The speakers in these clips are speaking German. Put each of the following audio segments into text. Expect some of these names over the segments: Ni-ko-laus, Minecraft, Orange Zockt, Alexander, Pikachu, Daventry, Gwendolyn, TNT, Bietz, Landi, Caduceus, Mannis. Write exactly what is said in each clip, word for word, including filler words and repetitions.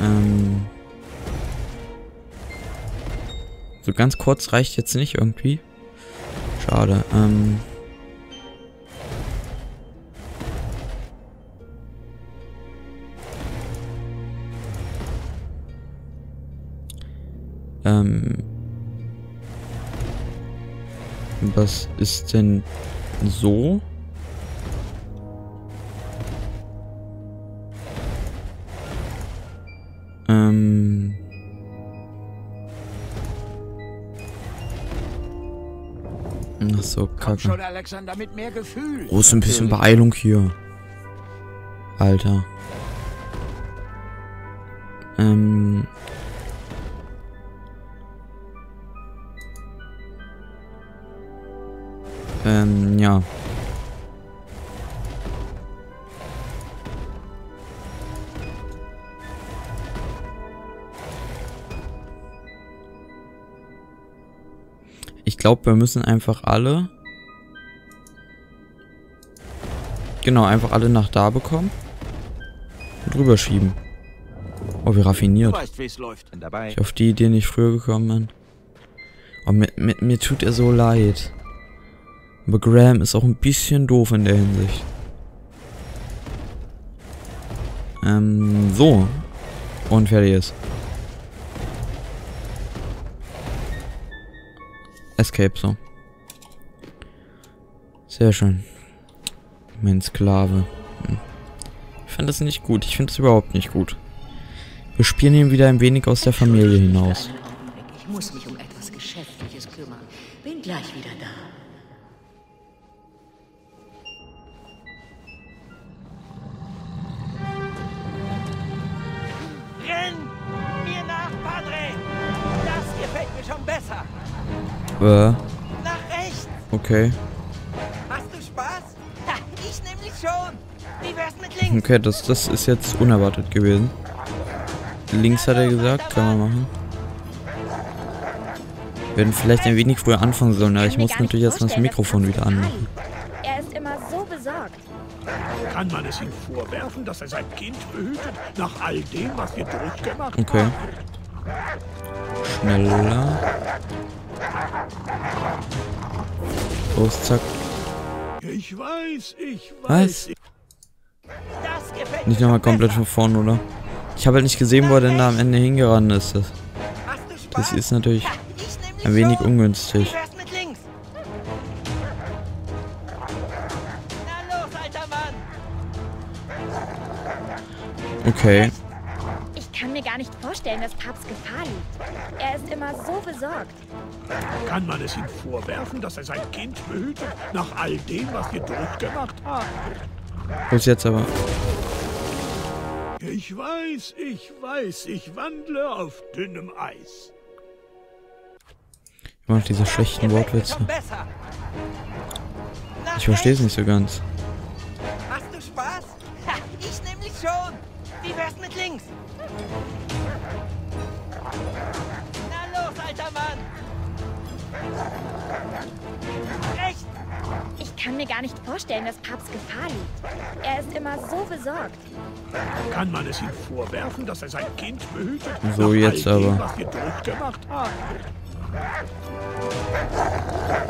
Ähm so ganz kurz reicht jetzt nicht irgendwie. Schade. Ähm ähm Was ist denn so? Ähm. Ach so, Kacke. Schon, Alexander, mit mehr Gefühl. Groß ein bisschen Beeilung hier. Alter. Ähm. Ähm, ja. Ich glaube, wir müssen einfach alle... Genau, einfach alle nach da bekommen. Und rüberschieben. Oh, wie raffiniert. Ich auf die Idee nicht früher gekommen bin. Oh, mir, mir, mir tut er so leid. Aber Graham ist auch ein bisschen doof in der Hinsicht. Ähm, so. Und fertig ist. Escape, so. Sehr schön. Mein Sklave. Ich finde das nicht gut. Ich finde es überhaupt nicht gut. Wir spielen ihn wieder ein wenig aus der Familie hinaus. Ich muss mich um etwas Geschäftliches kümmern. Bin gleich wieder da. Äh. Nach rechts. Okay. Hast du Spaß? Ha, ich nämlich schon. Wie wär's mit links? Okay, das, das ist jetzt unerwartet gewesen. Links hat er gesagt, kann man machen. Wir hätten vielleicht ein wenig früher anfangen sollen, aber ich muss natürlich erst mal das Mikrofon wieder anmachen. Er ist immer so besorgt. Kann man es ihm vorwerfen, dass er sein Kind behütet, nach all dem, was wir durchgemacht haben? Okay. Schneller. Los, zack. Ich weiß, ich weiß. Was? Nicht nochmal komplett von vorne, oder? Ich habe halt nicht gesehen, wo er denn da am Ende hingerannt ist. Das, das ist natürlich ein wenig ungünstig. Okay. Ich kann mir gar nicht vorstellen, dass Papst Gefahr liegt. Er ist immer so besorgt. Kann man es ihm vorwerfen, dass er sein Kind behütet, nach all dem, was wir durchgemacht haben? Bis jetzt aber. Ich weiß, ich weiß, ich wandle auf dünnem Eis. Ich mache diese schlechten Wortwitze. Ich verstehe es nicht so ganz. Hast du Spaß? Ha, ich nämlich schon. Wie wär's mit links? Na los, alter Mann! Rechts! Ich kann mir gar nicht vorstellen, dass Papst Gefahr liegt. Er ist immer so besorgt. Kann man es ihm vorwerfen, dass er sein Kind behütet? So jetzt aber. Was wir durchgemacht haben?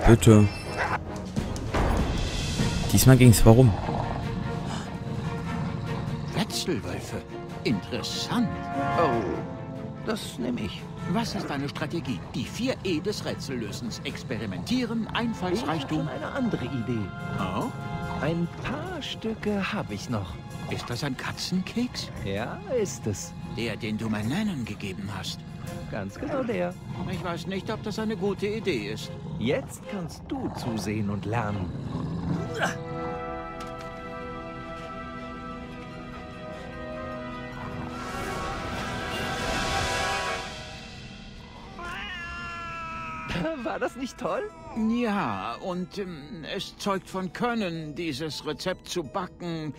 Bitte. Diesmal ging's. Warum? Wetzelwölfe. Interessant. Oh, das nehme ich. Was ist deine Strategie? Die vier E des Rätsellösens. Experimentieren, Einfallsreichtum. Ich habe eine andere Idee. Oh? Ein paar Stücke habe ich noch. Ist das ein Katzenkeks? Ja, ist es. Der, den du meinen Nennen gegeben hast. Ganz genau der. Ich weiß nicht, ob das eine gute Idee ist. Jetzt kannst du zusehen und lernen. War das nicht toll? Ja, und ähm, es zeugt von Können, dieses Rezept zu backen.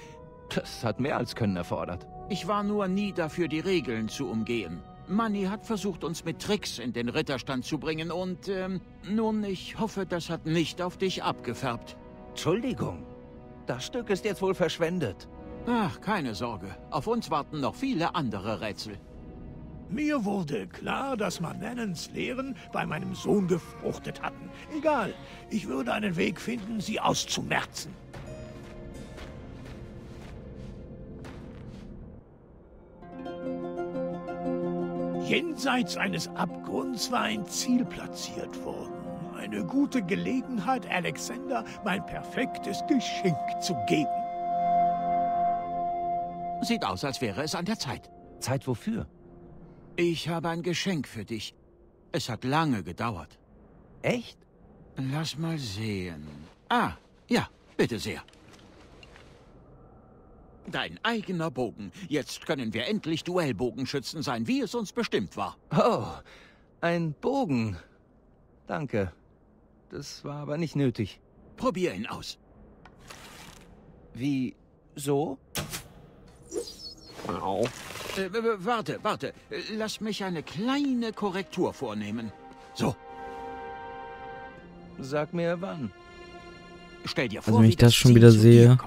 Das hat mehr als Können erfordert. Ich war nur nie dafür, die Regeln zu umgehen. Manni hat versucht, uns mit Tricks in den Ritterstand zu bringen und, ähm, nun, ich hoffe, das hat nicht auf dich abgefärbt. Entschuldigung, das Stück ist jetzt wohl verschwendet. Ach, keine Sorge. Auf uns warten noch viele andere Rätsel. Mir wurde klar, dass Mannis Lehren bei meinem Sohn gefruchtet hatten. Egal, ich würde einen Weg finden, sie auszumerzen. Jenseits eines Abgrunds war ein Ziel platziert worden. Eine gute Gelegenheit, Alexander mein perfektes Geschenk zu geben. Sieht aus, als wäre es an der Zeit. Zeit wofür? Ich habe ein Geschenk für dich. Es hat lange gedauert. Echt? Lass mal sehen. Ah, ja, bitte sehr. Dein eigener Bogen. Jetzt können wir endlich Duellbogenschützen sein, wie es uns bestimmt war. Oh, ein Bogen. Danke. Das war aber nicht nötig. Probier ihn aus. Wie, so? Wow. Äh, warte, warte. Lass mich eine kleine Korrektur vornehmen. So. Sag mir wann. Stell dir vor, also wenn ich das schon wieder sehe.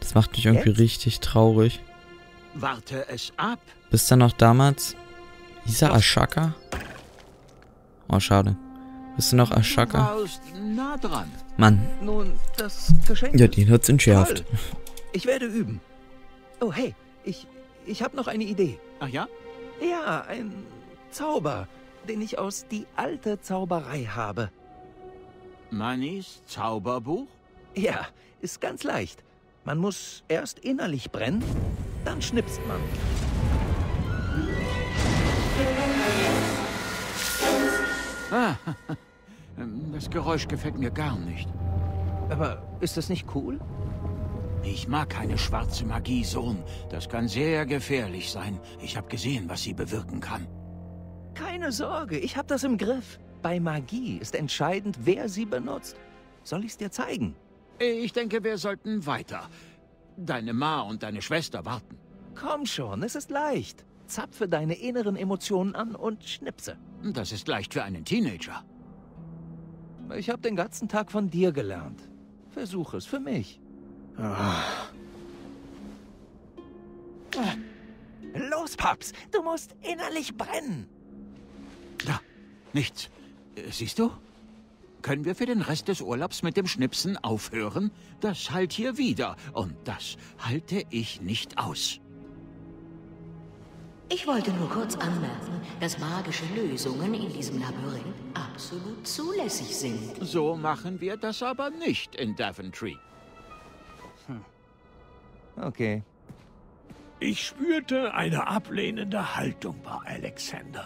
Das macht mich irgendwie Jetzt? richtig traurig. Warte es ab. Bis dann noch damals. Hieß er Ashaka? Oh, schade. Bist du noch Ashaka? Mann. Nun, das Geschenk. Ja, den hat's entschärft. Toll. Ich werde üben. Oh, hey, ich, ich habe noch eine Idee. Ach ja? Ja, ein Zauber, den ich aus die alte Zauberei habe. Mannis Zauberbuch? Ja, ist ganz leicht. Man muss erst innerlich brennen, dann schnipst man. Ah, das Geräusch gefällt mir gar nicht. Aber ist das nicht cool? Ich mag keine schwarze Magie, Sohn. Das kann sehr gefährlich sein. Ich habe gesehen, was sie bewirken kann. Keine Sorge, ich habe das im Griff. Bei Magie ist entscheidend, wer sie benutzt. Soll ich es dir zeigen? Ich denke, wir sollten weiter. Deine Ma und deine Schwester warten. Komm schon, es ist leicht. Zapfe deine inneren Emotionen an und schnipse. Das ist leicht für einen Teenager. Ich habe den ganzen Tag von dir gelernt. Versuch es für mich. Ach. Los, Paps, du musst innerlich brennen. Da, nichts. Siehst du? Können wir für den Rest des Urlaubs mit dem Schnipsen aufhören? Das halt hier wieder. Und das halte ich nicht aus. Ich wollte nur kurz anmerken, dass magische Lösungen in diesem Labyrinth absolut zulässig sind. So machen wir das aber nicht in Daventry. Hm. Okay. Ich spürte eine ablehnende Haltung bei Alexander.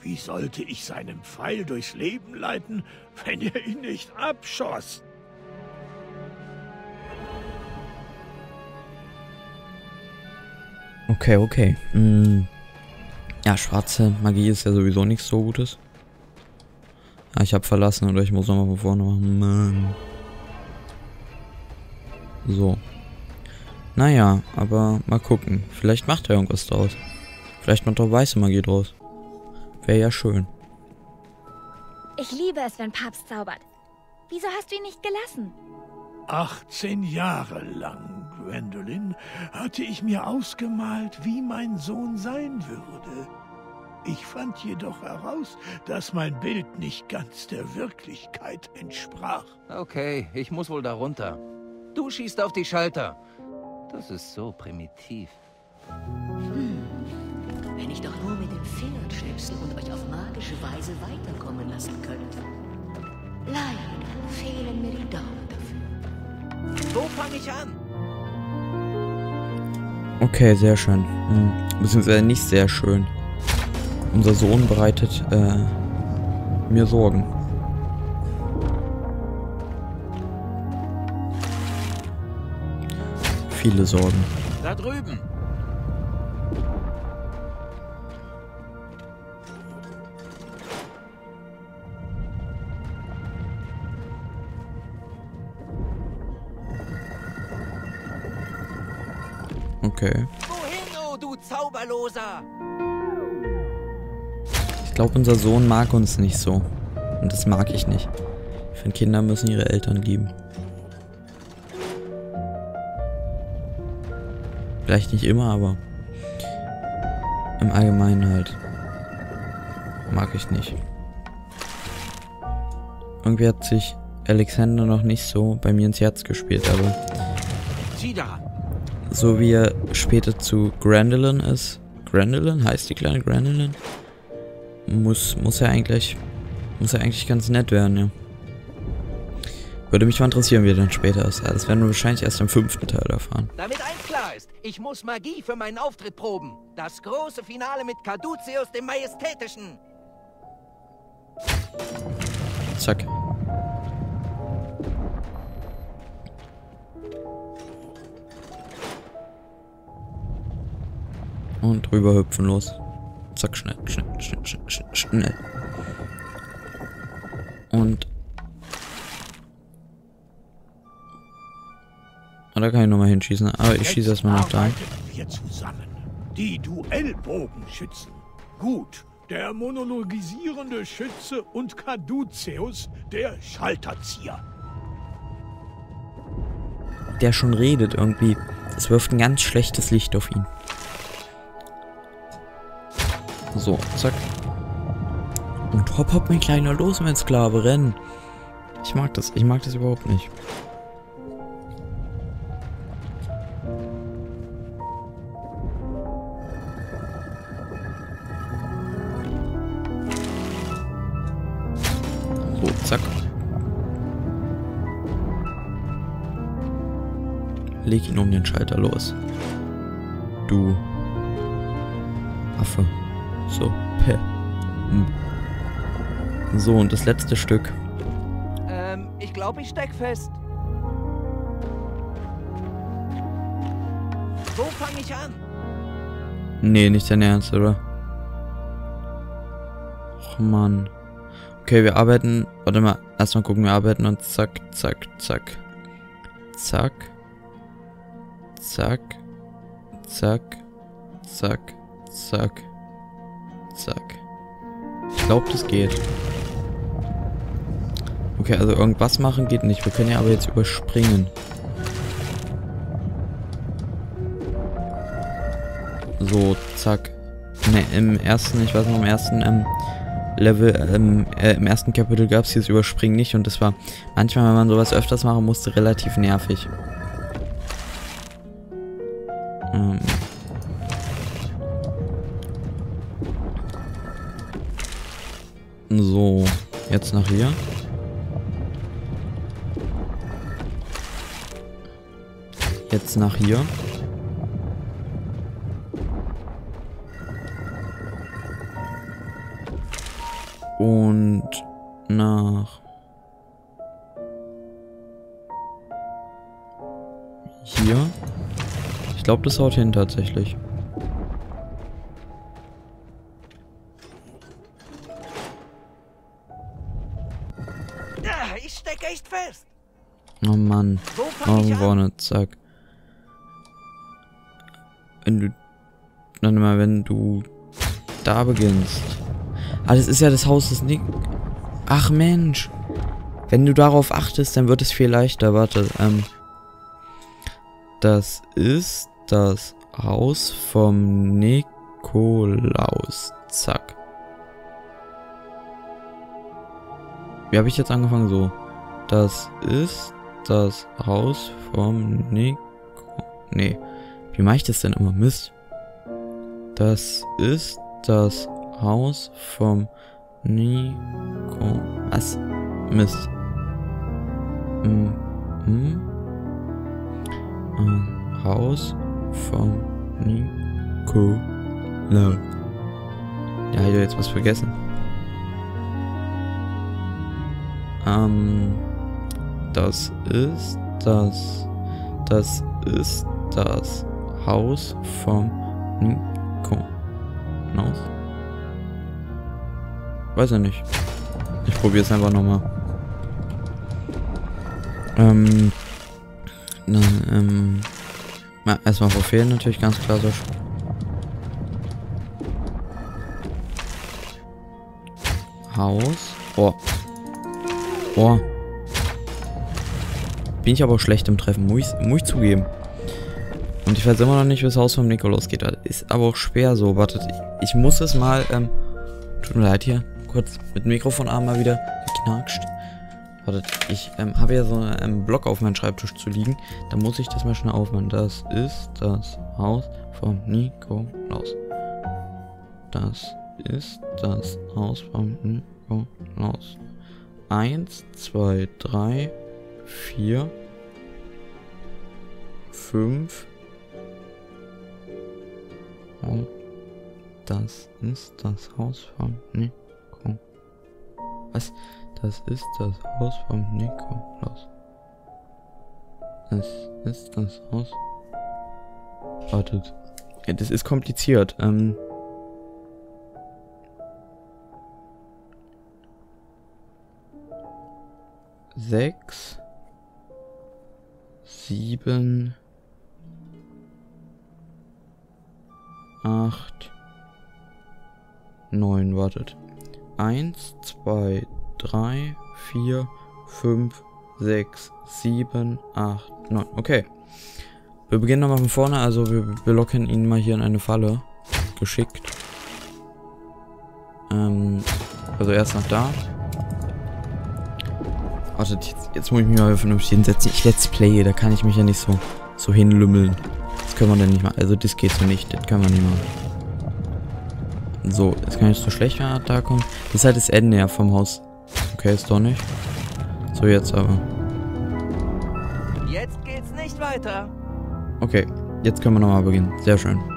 Wie sollte ich seinen Pfeil durchs Leben leiten, wenn er ihn nicht abschoss? Okay, okay. Hm. Ja, schwarze Magie ist ja sowieso nichts so Gutes. Ja, ich habe verlassen oder ich muss nochmal von vorne machen. Mann. So. Naja, aber mal gucken. Vielleicht macht er irgendwas draus. Vielleicht macht er weiße Magie draus. Wäre ja schön. Ich liebe es, wenn Papst zaubert. Wieso hast du ihn nicht gelassen? achtzehn Jahre lang, Gwendolyn, hatte ich mir ausgemalt, wie mein Sohn sein würde. Ich fand jedoch heraus, dass mein Bild nicht ganz der Wirklichkeit entsprach. Okay, ich muss wohl da runter. Du schießt auf die Schalter. Das ist so primitiv. Hm. Wenn ich doch nur mit den Fingern schnipsen und euch auf magische Weise weiterkommen lassen könnte. Leider fehlen mir die Daumen dafür. Wo fange ich an? Okay, sehr schön. Hm. Beziehungsweise nicht sehr schön. Unser Sohn bereitet äh, mir Sorgen. Viele Sorgen. Da drüben. Okay. Wohin, du Zauberloser? Ich glaube, unser Sohn mag uns nicht so. Und das mag ich nicht. Ich finde, Kinder müssen ihre Eltern lieben. Vielleicht nicht immer, aber Im Allgemeinen halt. Mag ich nicht. Irgendwie hat sich Alexander noch nicht so bei mir ins Herz gespielt, aber so wie er später zu Gwendolyn ist. Gwendolyn? Heißt die kleine Gwendolyn? Muss, muss er eigentlich. Muss er eigentlich ganz nett werden, ja. Würde mich mal interessieren, wie er dann später ist. Das werden wir wahrscheinlich erst im fünften Teil erfahren. Damit eins klar ist, ich muss Magie für meinen Auftritt proben. Das große Finale mit Caduceus, dem Majestätischen. Zack. Und drüber hüpfen los. Zack, schnell, schnell, schnell, schnell, schnell. Und... Ah, da kann ich nochmal hinschießen, aber ich schieße erstmal nach da. Wir zusammen. Die Duellbogenschützen. Gut, der monologisierende Schütze und Caduceus, der Schalterzieher. Der schon redet irgendwie. Es wirft ein ganz schlechtes Licht auf ihn. So, zack. Und hopp, hopp, mein Kleiner, los, mein Sklave, renn. Ich mag das, ich mag das überhaupt nicht. So, zack. Leg ihn um den Schalter los. Du Affe. So, Peh. Hm. So, und das letzte Stück. Ähm, ich glaube, ich steck fest. Wo fange ich an? Nee, nicht dein Ernst, oder? Och, Mann. Okay, wir arbeiten... Warte mal, erstmal gucken, wir arbeiten und zack, zack, zack. Zack. Zack. Zack. Zack. Zack. Zack. Ich glaube, das geht. Okay, also irgendwas machen geht nicht. Wir können ja aber jetzt überspringen. So, zack. Ne, im ersten, ich weiß noch, im ersten ähm, Level, ähm, äh, im ersten Kapitel gab es dieses Überspringen nicht. Und das war manchmal, wenn man sowas öfters machen musste, relativ nervig. Ähm... So, jetzt nach hier. Jetzt nach hier. Und nach hier. Ich glaube, das haut hin tatsächlich. Oh Mann. Oh, vorne, zack. Wenn du... Warte mal, wenn du... Da beginnst. Ah, das ist ja das Haus des Nick... Ach Mensch. Wenn du darauf achtest, dann wird es viel leichter. Warte, ähm... Das ist das Haus vom Nikolaus. Zack. Wie habe ich jetzt angefangen? So. Das ist... Das Haus vom Nico... Nee. Wie mache ich das denn immer? Mist. Das ist das Haus vom Nico... Was? Mist. Mhm. Mhm. Ein Haus vom Nico... No. Ja, ich habe jetzt was vergessen. Ähm... Das ist das. Das ist das Haus vom Nikolaus. Weiß ja nicht. Ich probiere es einfach nochmal. Ähm. Na, ähm. Na, erstmal verfehlen natürlich ganz klassisch. Haus. Boah. Boah. Bin ich aber schlecht im Treffen, muss ich, muss ich zugeben. Und ich weiß immer noch nicht, wie das Haus vom Nikolaus geht. Das ist aber auch schwer so. Wartet, ich, ich muss es mal, ähm, tut mir leid hier, kurz mit dem Mikrofonarm mal wieder geknackscht. Wartet, ich ähm, habe ja so einen ähm, Block auf meinem Schreibtisch zu liegen. Da muss ich das mal schnell aufmachen. Das ist das Haus vom Nikolaus. Das ist das Haus vom Nikolaus. Eins, zwei, drei, vier, fünf. Und das ist das Haus vom Nikolaus. Was? Das ist das Haus vom Nikolaus. Das ist das Haus. Wartet. Ja, das ist kompliziert. Ähm. Sechs. Sieben. Acht. Neun. Wartet. Eins, zwei, drei, vier, fünf, sechs, sieben, acht, neun. Okay. Wir beginnen nochmal von vorne. Also wir, wir locken ihn mal hier in eine Falle. Geschickt. Ähm, also erst nach da. Wartet, jetzt, jetzt muss ich mich mal vernünftig hinsetzen. Ich let's play, da kann ich mich ja nicht so, so hinlümmeln. Das können wir dann nicht machen. Also das geht so nicht. Das können wir nicht machen. So, jetzt kann ich so schlecht da kommen. Das ist halt das Ende ja vom Haus. Okay, ist doch nicht. So, jetzt aber. Jetzt geht's nicht weiter. Okay, jetzt können wir nochmal beginnen. Sehr schön.